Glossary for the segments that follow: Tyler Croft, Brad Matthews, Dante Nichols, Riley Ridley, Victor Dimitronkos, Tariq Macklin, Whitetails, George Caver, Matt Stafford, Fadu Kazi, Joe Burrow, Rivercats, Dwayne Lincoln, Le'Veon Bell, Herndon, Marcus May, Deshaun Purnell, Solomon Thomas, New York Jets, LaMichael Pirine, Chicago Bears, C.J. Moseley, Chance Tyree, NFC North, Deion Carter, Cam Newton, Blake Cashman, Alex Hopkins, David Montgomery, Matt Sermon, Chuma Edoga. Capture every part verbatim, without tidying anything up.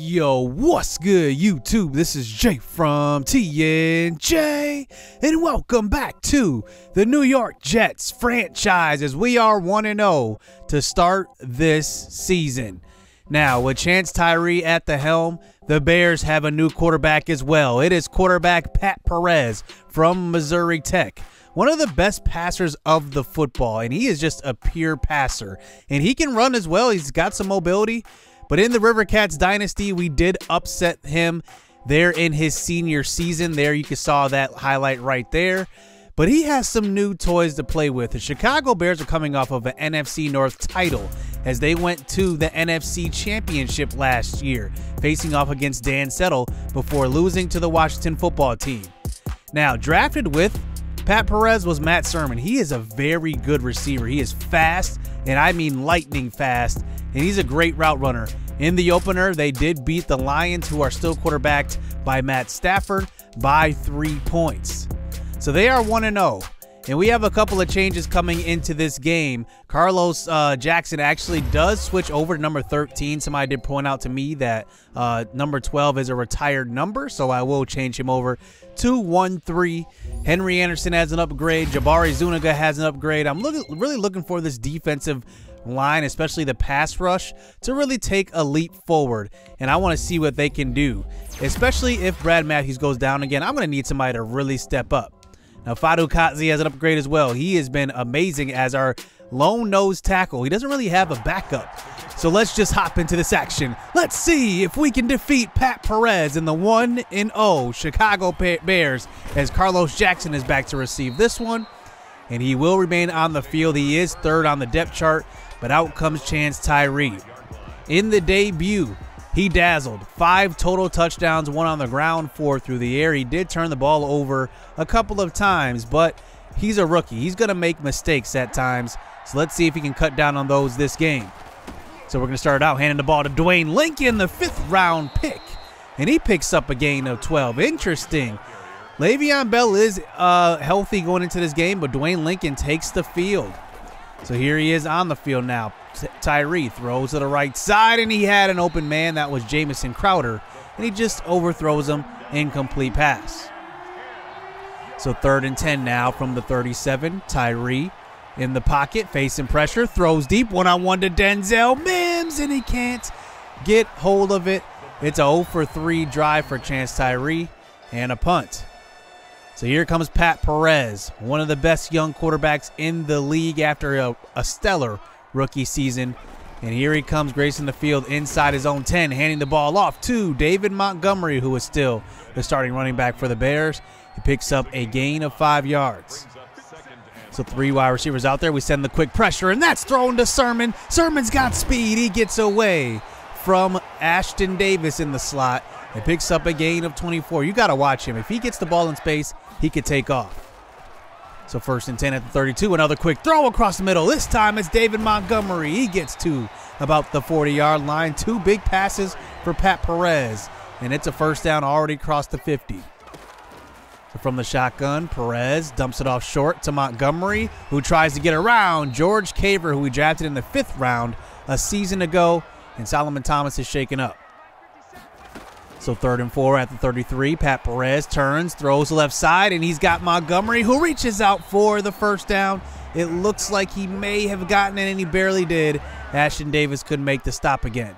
Yo, what's good YouTube? This is Jay from T N J and welcome back to the New York Jets franchise as we are one and oh to start this season. Now, with Chance Tyree at the helm, the Bears have a new quarterback as well. It is quarterback Pat Perez from Missouri Tech. One of the best passers of the football, and he is just a pure passer. And he can run as well. He's got some mobility. But in the River Cats dynasty, we did upset him there in his senior season. There you saw that highlight right there. But he has some new toys to play with. The Chicago Bears are coming off of an N F C North title as they went to the N F C Championship last year, facing off against Dan Settle before losing to the Washington football team. Now, drafted with Pat Perez was Matt Sermon. He is a very good receiver. He is fast, and I mean lightning fast, and he's a great route runner. In the opener, they did beat the Lions, who are still quarterbacked by Matt Stafford, by three points. So they are one and oh, and we have a couple of changes coming into this game. Carlos uh, Jackson actually does switch over to number thirteen. Somebody did point out to me that uh, number twelve is a retired number, so I will change him over to one three. Henry Anderson has an upgrade. Jabari Zuniga has an upgrade. I'm looking, really looking for this defensive line, especially the pass rush, to really take a leap forward, and I want to see what they can do, especially if Brad Matthews goes down again. I'm going to need somebody to really step up. Now, Fadu Kazi has an upgrade as well. He has been amazing as our lone nose tackle. He doesn't really have a backup. So let's just hop into this action. Let's see if we can defeat Pat Perez in the one and oh Chicago Bears as Carlos Jackson is back to receive this one. And he will remain on the field. He is third on the depth chart, but out comes Chance Tyree. In the debut, he dazzled. Five total touchdowns, one on the ground, four through the air. He did turn the ball over a couple of times, but he's a rookie. He's going to make mistakes at times. So let's see if he can cut down on those this game. So we're going to start out handing the ball to Dwayne Lincoln, the fifth round pick. And he picks up a gain of twelve. Interesting. Le'Veon Bell is uh, healthy going into this game, but Dwayne Lincoln takes the field. So here he is on the field now. Tyree throws to the right side, and he had an open man. That was Jamison Crowder, and he just overthrows him. Incomplete pass. So third and ten now from the thirty-seven. Tyree in the pocket, facing pressure, throws deep, one-on-one to Denzel Mims, and he can't get hold of it. It's a zero for three drive for Chance Tyree and a punt. So here comes Pat Perez, one of the best young quarterbacks in the league after a, a stellar rookie season. And here he comes gracing the field inside his own ten, handing the ball off to David Montgomery, who is still the starting running back for the Bears. He picks up a gain of five yards. So three wide receivers out there. We send the quick pressure, and that's thrown to Sermon. Sermon's got speed. He gets away from Ashton Davis in the slot. It picks up a gain of twenty-four. You got to watch him. If he gets the ball in space, he could take off. So first and ten at the thirty-two. Another quick throw across the middle. This time it's David Montgomery. He gets to about the forty-yard line. Two big passes for Pat Perez, and it's a first down already crossed the fifty. So from the shotgun, Perez dumps it off short to Montgomery, who tries to get around George Caver, who we drafted in the fifth round a season ago, and Solomon Thomas is shaken up. So third and four at the thirty-three. Pat Perez turns, throws left side, and he's got Montgomery, who reaches out for the first down. It looks like he may have gotten it, and he barely did. Ashton Davis couldn't make the stop again.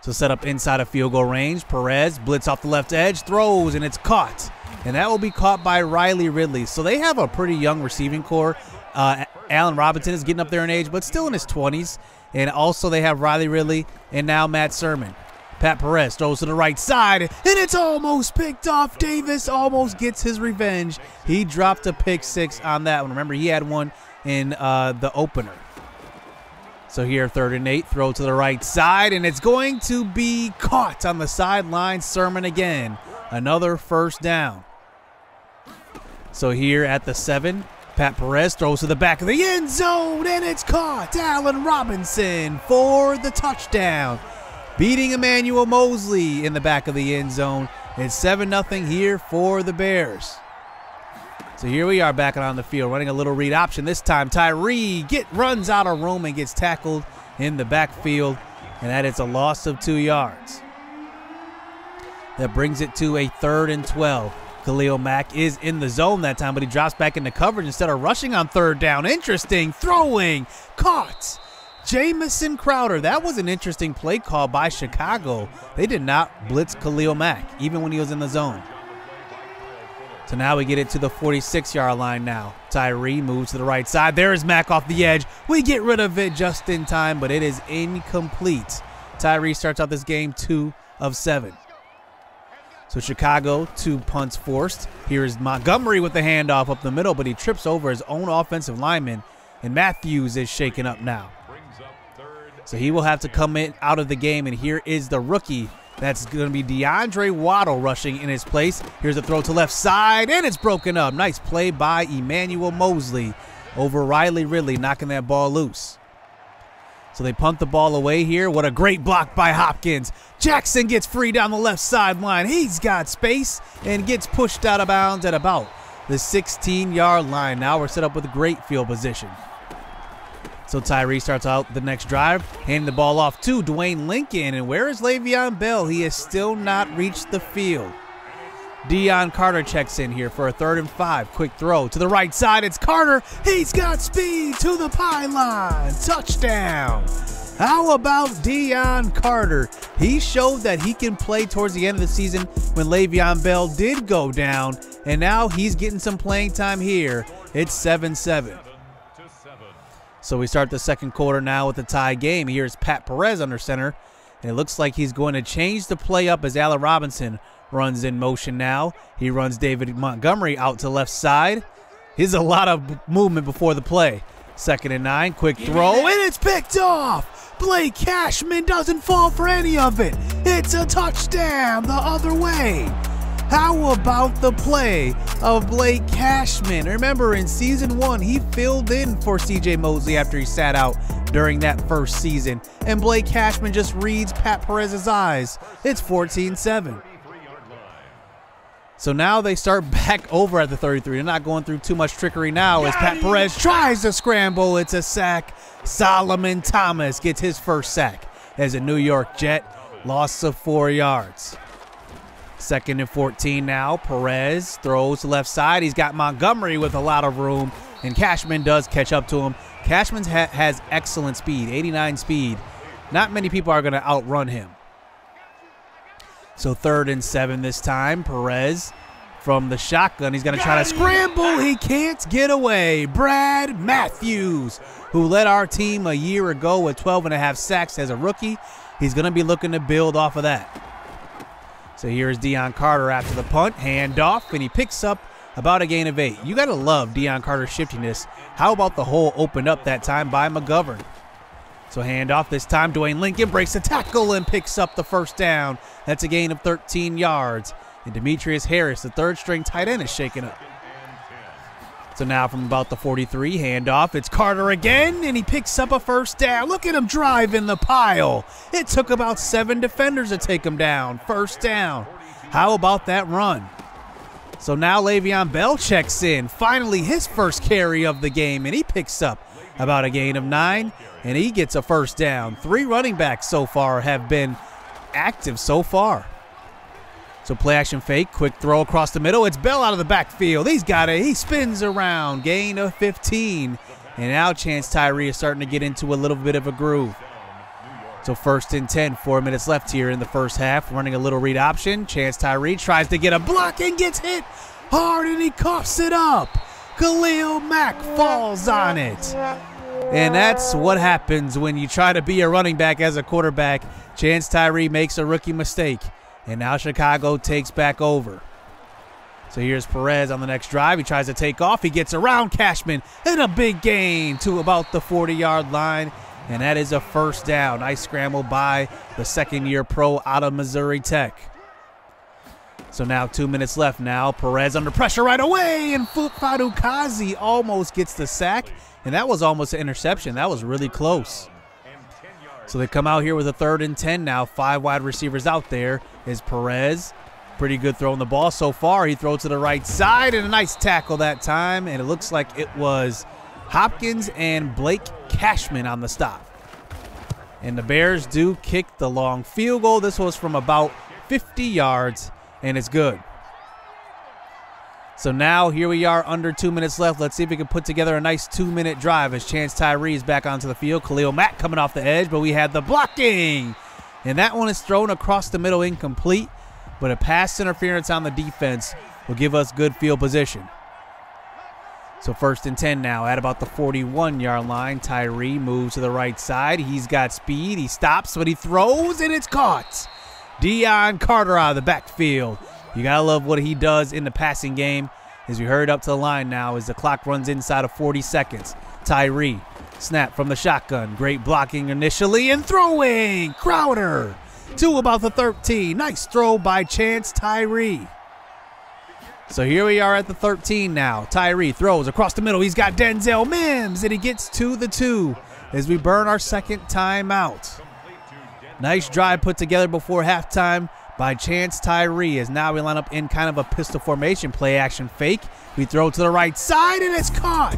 So set up inside of field goal range. Perez blitz off the left edge, throws, and it's caught. And that will be caught by Riley Ridley. So they have a pretty young receiving core. Uh, Allen Robinson is getting up there in age, but still in his twenties. And also they have Riley Ridley and now Matt Sermon. Pat Perez throws to the right side, and it's almost picked off. Davis almost gets his revenge. He dropped a pick six on that one. Remember, he had one in uh, the opener. So here, third and eight, throw to the right side, and it's going to be caught on the sideline. Sermon again, another first down. So here at the seven, Pat Perez throws to the back of the end zone, and it's caught. Allen Robinson for the touchdown, beating Emmanuel Moseley in the back of the end zone. It's seven nothing here for the Bears. So here we are back on the field, running a little read option. This time Tyree get runs out of room and gets tackled in the backfield. and that is a loss of two yards. That brings it to a third and twelve. Khalil Mack is in the zone that time, but he drops back into coverage instead of rushing on third down. Interesting throwing, caught. Jamison Crowder, that was an interesting play call by Chicago. They did not blitz Khalil Mack, even when he was in the zone. So now we get it to the forty-six yard line now. Tyree moves to the right side. There is Mack off the edge. We get rid of it just in time, but it is incomplete. Tyree starts out this game two of seven. So Chicago, two punts forced. Here is Montgomery with the handoff up the middle, but he trips over his own offensive lineman, and Matthews is shaken up now. So he will have to come in out of the game, and here is the rookie. That's going to be DeAndre Waddle rushing in his place. Here's a throw to left side, and it's broken up. Nice play by Emmanuel Moseley over Riley Ridley, knocking that ball loose. So they punt the ball away here. What a great block by Hopkins. Jackson gets free down the left sideline. He's got space and gets pushed out of bounds at about the sixteen yard line. Now we're set up with a great field position. So Tyree starts out the next drive, handing the ball off to Dwayne Lincoln. And where is Le'Veon Bell? He has still not reached the field. Deion Carter checks in here for a third and five. Quick throw to the right side. It's Carter. He's got speed to the pylon. Touchdown. How about Deion Carter? He showed that he can play towards the end of the season when Le'Veon Bell did go down. And now he's getting some playing time here. It's seven seven. So we start the second quarter now with a tie game. Here's Pat Perez under center, and it looks like he's going to change the play up as Allen Robinson runs in motion now. He runs David Montgomery out to left side. Here's a lot of movement before the play. Second and nine, quick throw, and it's picked off. Blake Cashman doesn't fall for any of it. It's a touchdown the other way. How about the play of Blake Cashman? Remember, in season one, he filled in for C J. Moseley after he sat out during that first season. And Blake Cashman just reads Pat Perez's eyes. It's fourteen seven. So now they start back over at the thirty-three. They're not going through too much trickery now as Pat Perez tries to scramble. It's a sack. Solomon Thomas gets his first sack as a New York Jet. Loss of four yards. Second and fourteen now. Perez throws left side. He's got Montgomery with a lot of room, and Cashman does catch up to him. Cashman ha has excellent speed, eighty-nine speed. Not many people are going to outrun him. So third and seven this time. Perez from the shotgun. He's going to try to scramble. He can't get away. Brad Matthews, who led our team a year ago with twelve and a half sacks as a rookie. He's going to be looking to build off of that. So here's Deion Carter after the punt, handoff, and he picks up about a gain of eight. You got to love Deion Carter's shiftiness. How about the hole opened up that time by McGovern? So handoff this time. Dwayne Lincoln breaks the tackle and picks up the first down. That's a gain of thirteen yards. And Demetrius Harris, the third-string tight end, is shaken up. So now from about the forty-three, handoff. It's Carter again, and he picks up a first down. Look at him drive in the pile. It took about seven defenders to take him down. First down. How about that run? So now Le'Veon Bell checks in. Finally, his first carry of the game, and he picks up about a gain of nine, and he gets a first down. Three running backs so far have been active so far. So play action fake, quick throw across the middle. It's Bell out of the backfield. He's got it. He spins around. Gain of fifteen. And now Chance Tyree is starting to get into a little bit of a groove. So first and ten, four minutes left here in the first half. Running a little read option. Chance Tyree tries to get a block and gets hit hard, and he coughs it up. Khalil Mack falls on it. And that's what happens when you try to be a running back as a quarterback. Chance Tyree makes a rookie mistake. And now Chicago takes back over. So here's Perez on the next drive. He tries to take off. He gets around Cashman in a big gain to about the forty yard line. And that is a first down. Nice scramble by the second-year pro out of Missouri Tech. So now two minutes left now. Perez under pressure right away. And Fadu Kazi almost gets the sack. And that was almost an interception. That was really close. So they come out here with a third and ten now. Five wide receivers out there is Perez. Pretty good throwing the ball so far. He throws to the right side and a nice tackle that time. And it looks like it was Hopkins and Blake Cashman on the stop. and the Bears do kick the long field goal. This was from about fifty yards, and it's good. So now here we are, under two minutes left. Let's see if we can put together a nice two-minute drive as Chance Tyree is back onto the field. Khalil Mack coming off the edge, but we had the blocking. And that one is thrown across the middle, incomplete. But a pass interference on the defense will give us good field position. So first and ten now at about the forty-one-yard line. Tyree moves to the right side. He's got speed. He stops, but he throws, and it's caught. Deion Carter out of the backfield. You got to love what he does in the passing game. As we hurry up to the line now as the clock runs inside of forty seconds. Tyree, snap from the shotgun. Great blocking initially and throwing. Crowder to about the thirteen. Nice throw by Chance Tyree. So here we are at the thirteen now. Tyree throws across the middle. He's got Denzel Mims, and he gets to the two as we burn our second timeout. Nice drive put together before halftime by Chance Tyree, as now we line up in kind of a pistol formation, play action fake. We throw to the right side, and it's caught.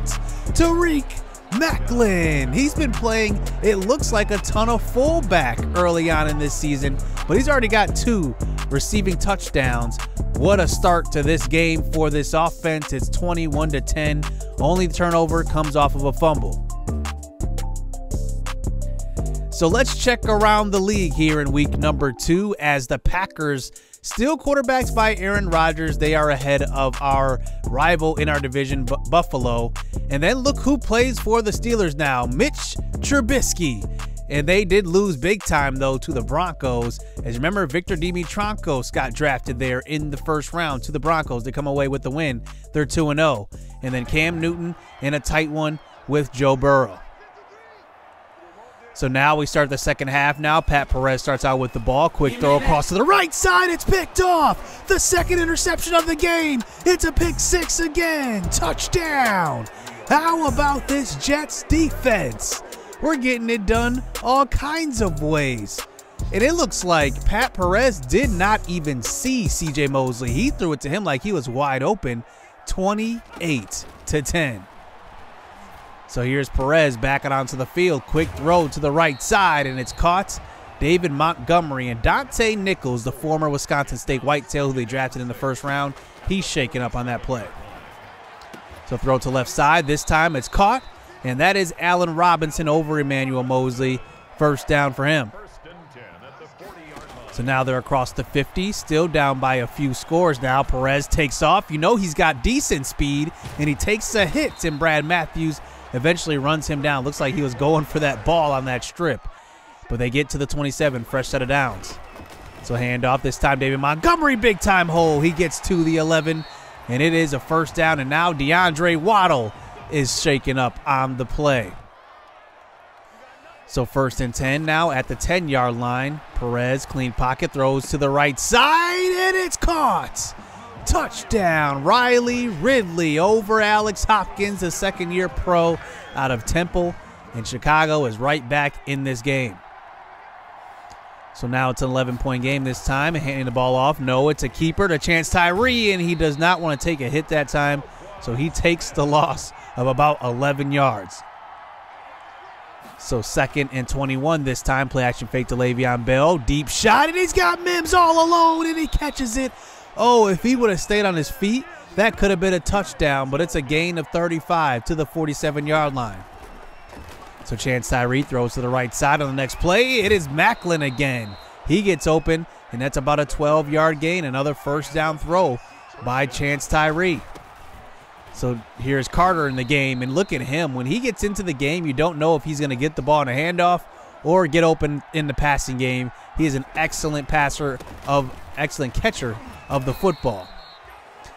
Tariq Macklin. He's been playing, it looks like, a ton of fullback early on in this season, but he's already got two receiving touchdowns. What a start to this game for this offense. It's twenty-one to ten. Only turnover comes off of a fumble. So let's check around the league here in week number two, as the Packers, still quarterbacks by Aaron Rodgers, they are ahead of our rival in our division, Buffalo. And then look who plays for the Steelers now, Mitch Trubisky. And they did lose big time, though, to the Broncos. As you remember, Victor Dimitronkos got drafted there in the first round to the Broncos. They come away with the win. They're two and oh. And then Cam Newton in a tight one with Joe Burrow. So now we start the second half now. Pat Perez starts out with the ball. Quick throw across to the right side. It's picked off. The second interception of the game. It's a pick six again. Touchdown. How about this Jets defense? We're getting it done all kinds of ways. And it looks like Pat Perez did not even see C J. Moseley. He threw it to him like he was wide open. twenty-eight to ten. So here's Perez backing onto the field. Quick throw to the right side, and it's caught. David Montgomery and Dante Nichols, the former Wisconsin State Whitetail who they drafted in the first round, he's shaking up on that play. So throw to left side. This time it's caught, and that is Allen Robinson over Emmanuel Moseley. First down for him. So now they're across the fifty, still down by a few scores now. Perez takes off. You know he's got decent speed, and he takes a hit, and Brad Matthews eventually runs him down. Looks like he was going for that ball on that strip. But they get to the twenty-seven, fresh set of downs. So handoff this time, David Montgomery, big time hole. He gets to the eleven, and it is a first down. And now DeAndre Waddle is shaken up on the play. So first and ten now at the ten-yard line. Perez, clean pocket, throws to the right side, and it's caught. Touchdown, Riley Ridley over Alex Hopkins, a second-year pro out of Temple, and Chicago is right back in this game. So now it's an eleven-point game this time, and handing the ball off. No, it's a keeper to Chance Tyree, and he does not want to take a hit that time, so he takes the loss of about eleven yards. So second and twenty-one this time, play action fake to Le'Veon Bell, deep shot, and he's got Mims all alone, and he catches it. Oh, if he would have stayed on his feet, that could have been a touchdown, but it's a gain of thirty-five to the forty-seven-yard line. So Chance Tyree throws to the right side on the next play. It is Macklin again. He gets open, and that's about a twelve-yard gain, another first down throw by Chance Tyree. So here's Carter in the game, and look at him. When he gets into the game, you don't know if he's going to get the ball in a handoff or get open in the passing game. He is an excellent passer of excellent catcher of the football.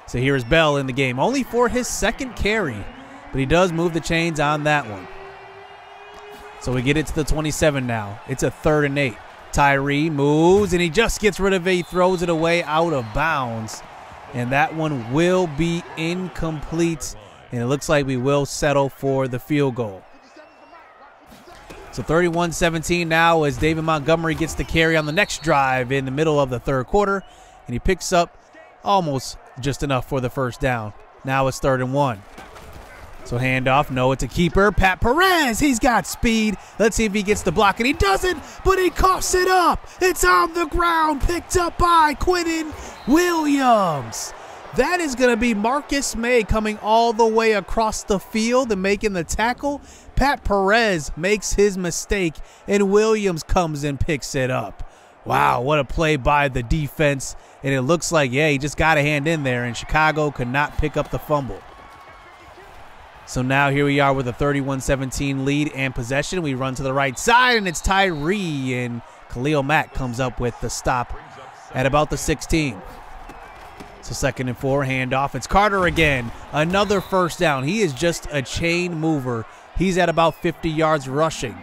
So here is Bell in the game, only for his second carry, but he does move the chains on that one. So we get it to the twenty-seven now. It's a third and eight. Tyree moves, and he just gets rid of it. He throws it away out of bounds, and that one will be incomplete, and it looks like we will settle for the field goal. So thirty-one seventeen now as David Montgomery gets the carry on the next drive in the middle of the third quarter, and he picks up almost just enough for the first down. Now it's third and one. So handoff, no, it's a keeper. Pat Perez, he's got speed. Let's see if he gets the block, and he doesn't, but he coughs it up. It's on the ground, picked up by Quinnen Williams. That is going to be Marcus May coming all the way across the field and making the tackle. Pat Perez makes his mistake, and Williams comes and picks it up. Wow, what a play by the defense. And it looks like, yeah, he just got a hand in there, and Chicago could not pick up the fumble. So now here we are with a thirty-one seventeen lead and possession. We run to the right side, and it's Tyree, and Khalil Mack comes up with the stop at about the sixteen. So second and four, handoff. It's Carter again. Another first down. He is just a chain mover. He's at about fifty yards rushing.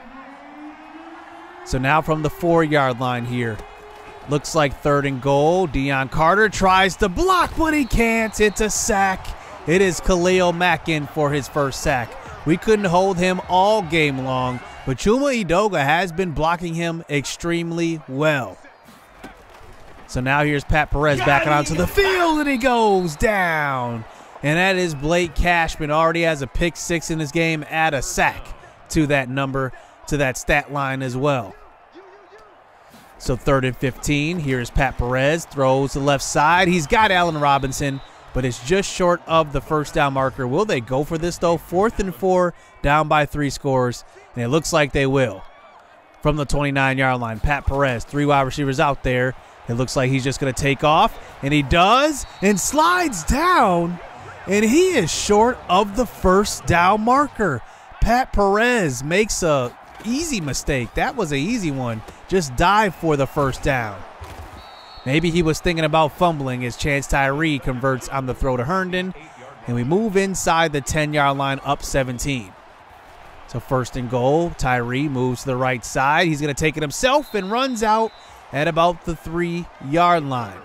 So now from the four-yard line here. Looks like third and goal. Deion Carter tries to block, but he can't. It's a sack. It is Khalil Mack in for his first sack. We couldn't hold him all game long, but Chuma Edoga has been blocking him extremely well. So now here's Pat Perez backing onto the field, and he goes down. And that is Blake Cashman. Already has a pick six in this game, add a sack to that number, to that stat line as well. So third and fifteen, here's Pat Perez, throws to the left side. He's got Allen Robinson, but it's just short of the first down marker. Will they go for this, though? Fourth and four, down by three scores, and it looks like they will. From the twenty-nine-yard line, Pat Perez, three wide receivers out there. It looks like he's just going to take off, and he does, and slides down, and he is short of the first down marker. Pat Perez makes a easy mistake. That was an easy one. Just dive for the first down. Maybe he was thinking about fumbling as Chance Tyree converts on the throw to Herndon, and we move inside the ten-yard line up seventeen. So first and goal, Tyree moves to the right side. He's going to take it himself and runs out at about the three-yard line.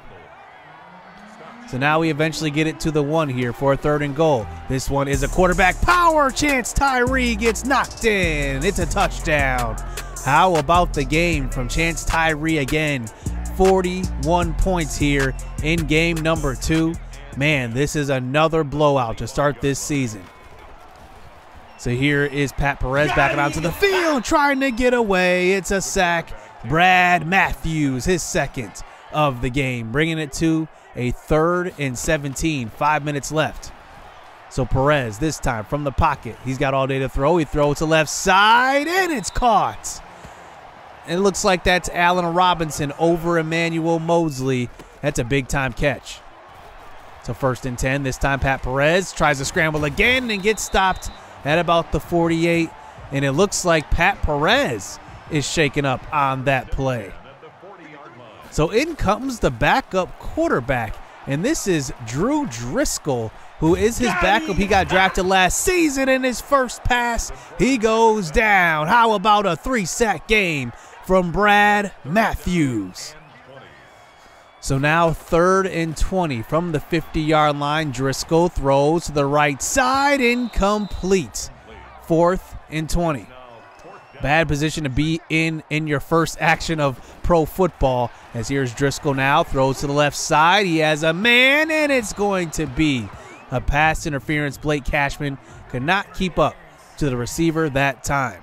So now we eventually get it to the one here for a third and goal. This one is a quarterback power. Chance Tyree gets knocked in. It's a touchdown. How about the game from Chance Tyree again? forty-one points here in game number two. Man, this is another blowout to start this season. So here is Pat Perez backing out to the field, trying to get away. It's a sack. Brad Matthews, his second of the game, bringing it to a third and seventeen, five minutes left. So Perez, this time from the pocket, he's got all day to throw. He throws to left side, and it's caught. And it looks like that's Allen Robinson over Emmanuel Moseley. That's a big-time catch. So first and ten, this time Pat Perez tries to scramble again and gets stopped at about the forty-eight, and it looks like Pat Perez is shaken up on that play. So in comes the backup quarterback, and this is Drew Driscoll, who is his backup. He got drafted last season. In his first pass, he goes down. How about a three-sack game from Brad Matthews? So now third and twenty from the fifty-yard line. Driscoll throws to the right side, incomplete. Fourth and twenty. Bad position to be in in your first action of pro football. As here's Driscoll now, throws to the left side. He has a man, and it's going to be a pass interference. Blake Cashman could not keep up to the receiver that time.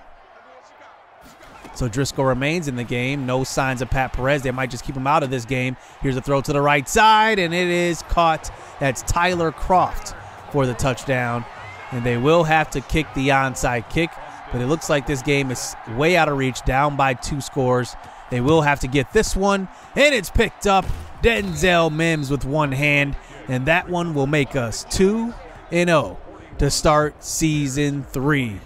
So Driscoll remains in the game. No signs of Pat Perez. They might just keep him out of this game. Here's a throw to the right side, and it is caught. That's Tyler Croft for the touchdown, and they will have to kick the onside kick. But it looks like this game is way out of reach, down by two scores. They will have to get this one, and it's picked up. Denzel Mims with one hand, and that one will make us two and oh to start season three.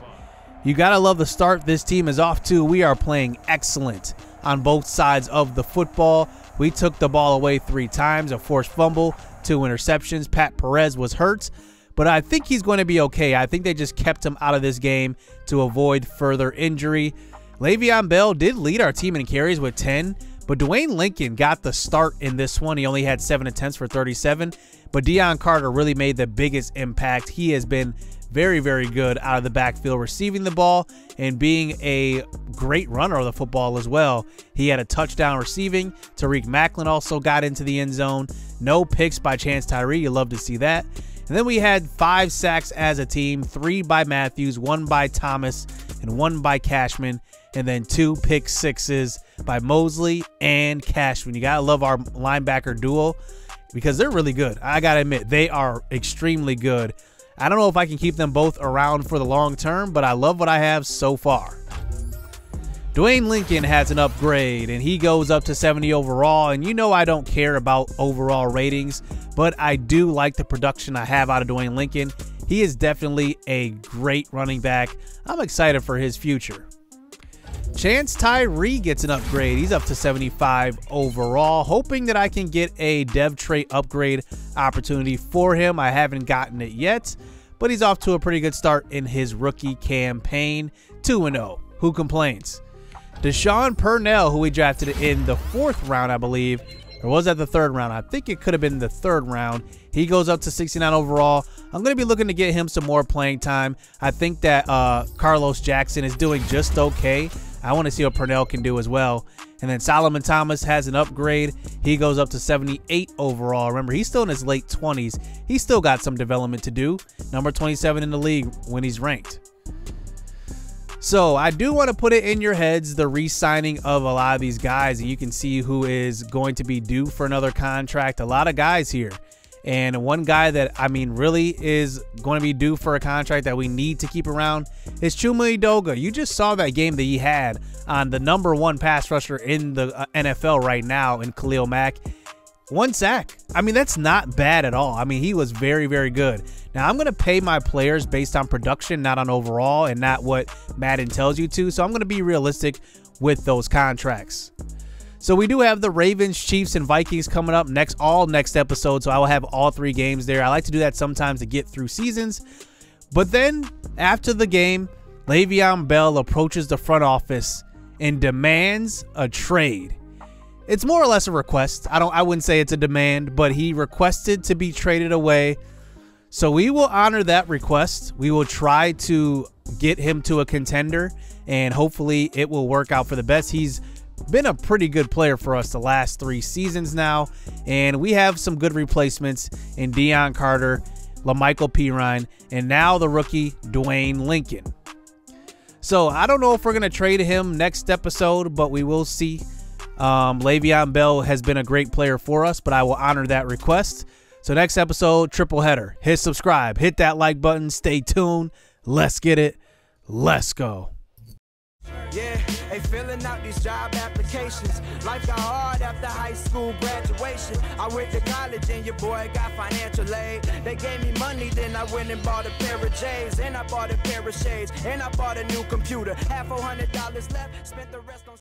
You got to love the start this team is off to. We are playing excellent on both sides of the football. We took the ball away three times, a forced fumble, two interceptions. Pat Perez was hurt, but I think he's going to be okay. I think they just kept him out of this game to avoid further injury. Le'Veon Bell did lead our team in carries with ten, but Dwayne Lincoln got the start in this one. He only had seven attempts for thirty-seven, but Deion Carter really made the biggest impact. He has been very, very good out of the backfield, receiving the ball and being a great runner of the football as well. He had a touchdown receiving. Tariq Macklin also got into the end zone. No picks by Chance Tyree. You love to see that. And then we had five sacks as a team, three by Matthews, one by Thomas, and one by Cashman, and then two pick sixes by Moseley and Cashman. You got to love our linebacker duo because they're really good. I got to admit, they are extremely good. I don't know if I can keep them both around for the long term, but I love what I have so far. Dwayne Lincoln has an upgrade, and he goes up to seventy overall, and you know I don't care about overall ratings, but I do like the production I have out of Dwayne Lincoln. He is definitely a great running back. I'm excited for his future. Chance Tyree gets an upgrade. He's up to seventy-five overall, hoping that I can get a dev trait upgrade opportunity for him. I haven't gotten it yet, but he's off to a pretty good start in his rookie campaign, two and oh. Who complains? Deshaun Purnell, who we drafted in the fourth round, I believe, or was that the third round? I think it could have been the third round. He goes up to sixty-nine overall. I'm going to be looking to get him some more playing time. I think that uh, Carlos Jackson is doing just okay. I want to see what Purnell can do as well. And then Solomon Thomas has an upgrade. He goes up to seventy-eight overall. Remember, he's still in his late twenties. He's still got some development to do. Number twenty-seven in the league when he's ranked. So I do want to put it in your heads, the re-signing of a lot of these guys, and you can see who is going to be due for another contract. A lot of guys here. And one guy that, I mean, really is going to be due for a contract that we need to keep around is Chuma Edoga. You just saw that game that he had on the number one pass rusher in the N F L right now in Khalil Mack. One sack. I mean, that's not bad at all. I mean, he was very, very good. Now, I'm going to pay my players based on production, not on overall, and not what Madden tells you to. So I'm going to be realistic with those contracts. So we do have the Ravens, Chiefs, and Vikings coming up next, all next episode. So I will have all three games there. I like to do that sometimes to get through seasons. But then after the game, Le'Veon Bell approaches the front office and demands a trade. It's more or less a request. I don't I wouldn't say it's a demand, but he requested to be traded away. So we will honor that request. We will try to get him to a contender, and hopefully it will work out for the best. He's been a pretty good player for us the last three seasons now, and we have some good replacements in Deion Carter, LaMichael Pirine, and now the rookie Dwayne Lincoln. So I don't know if we're going to trade him next episode, but we will see. Um, Le'Veon Bell has been a great player for us, but I will honor that request. So next episode, triple header. Hit subscribe, hit that like button, stay tuned. Let's get it. Let's go. Yeah, they filling out these job applications. Life got hard after high school graduation. I went to college and your boy got financial aid. They gave me money, then I went and bought a pair of J's, and I bought a pair of shades, and I bought a new computer. Half a hundred dollars left, spent the rest on